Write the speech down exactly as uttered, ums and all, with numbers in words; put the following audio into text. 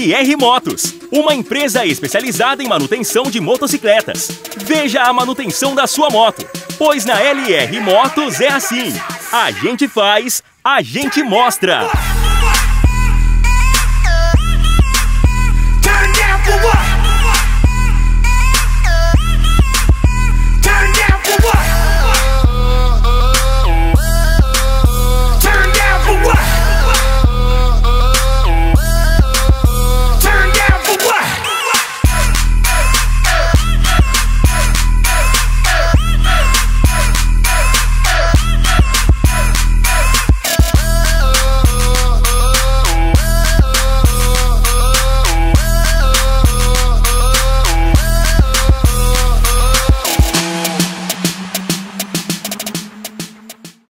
L R Motos, uma empresa especializada em manutenção de motocicletas. Veja a manutenção da sua moto, pois na L R Motos é assim. A gente faz, a gente mostra.